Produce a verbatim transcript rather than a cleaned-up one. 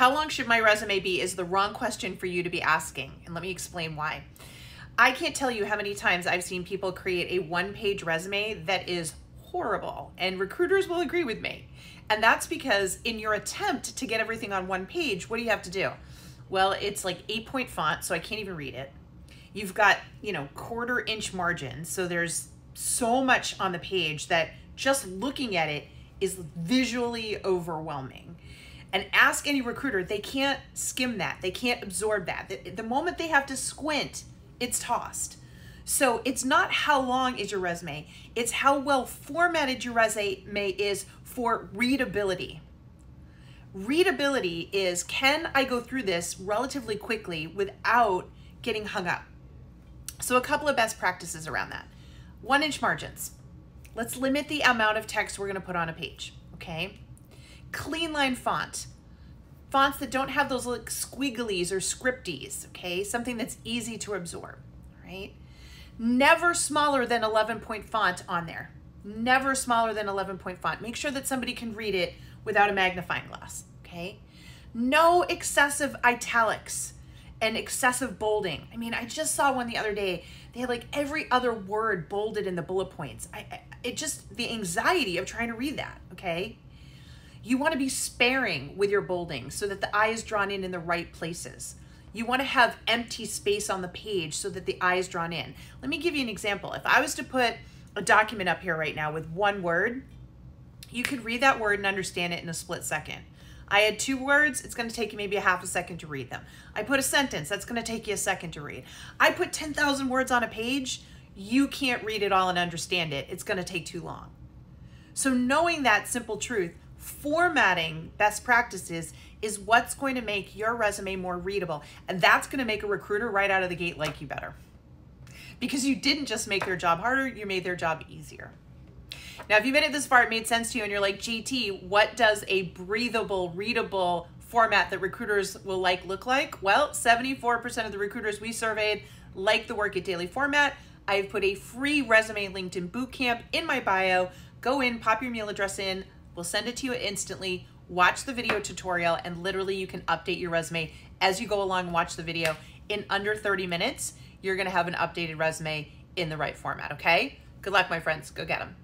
How long should my resume be is the wrong question for you to be asking. And let me explain why. I can't tell you how many times I've seen people create a one-page resume that is horrible, and recruiters will agree with me. And that's because in your attempt to get everything on one page, what do you have to do? Well, it's like eight-point font, so I can't even read it. You've got, you know, quarter-inch margins, so there's so much on the page that just looking at it is visually overwhelming. And ask any recruiter, they can't skim that. They can't absorb that. The, the moment they have to squint, it's tossed. So it's not how long is your resume, it's how well formatted your resume is for readability. Readability is, can I go through this relatively quickly without getting hung up? So a couple of best practices around that. One inch margins. Let's limit the amount of text we're gonna put on a page, okay? Clean line font. Fonts that don't have those like squigglies or scripties, okay? Something that's easy to absorb, right? Never smaller than eleven point font on there. Never smaller than eleven point font. Make sure that somebody can read it without a magnifying glass, okay? No excessive italics and excessive bolding. I mean, I just saw one the other day. They had like every other word bolded in the bullet points. I, I it just, the anxiety of trying to read that, okay? You want to be sparing with your bolding so that the eye is drawn in in the right places. You want to have empty space on the page so that the eye is drawn in. Let me give you an example. If I was to put a document up here right now with one word, you could read that word and understand it in a split second. I had two words, it's going to take you maybe a half a second to read them. I put a sentence, that's going to take you a second to read. I put ten thousand words on a page, you can't read it all and understand it. It's going to take too long. So knowing that simple truth, formatting best practices is what's going to make your resume more readable. And that's going to make a recruiter right out of the gate like you better. Because you didn't just make their job harder, you made their job easier. Now, if you made it this far, it made sense to you and you're like, J T, what does a breathable, readable format that recruiters will like look like? Well, seventy-four percent of the recruiters we surveyed like the Work It Daily format. I've put a free resume LinkedIn bootcamp in my bio. Go in, pop your email address in, we'll send it to you instantly. Watch the video tutorial, and literally you can update your resume as you go along and watch the video. In under thirty minutes, you're gonna have an updated resume in the right format, okay? Good luck, my friends. Go get them.